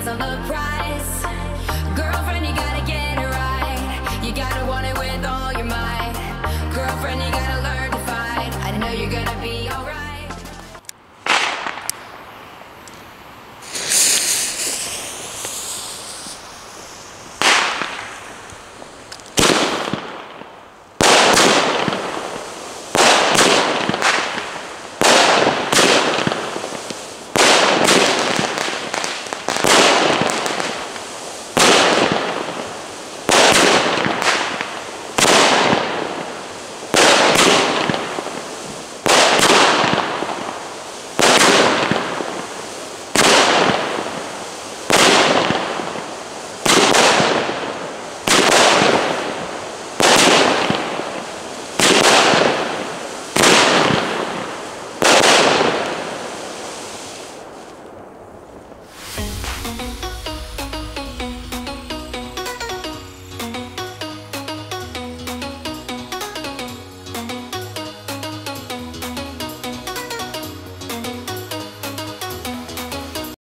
eyes on the prize.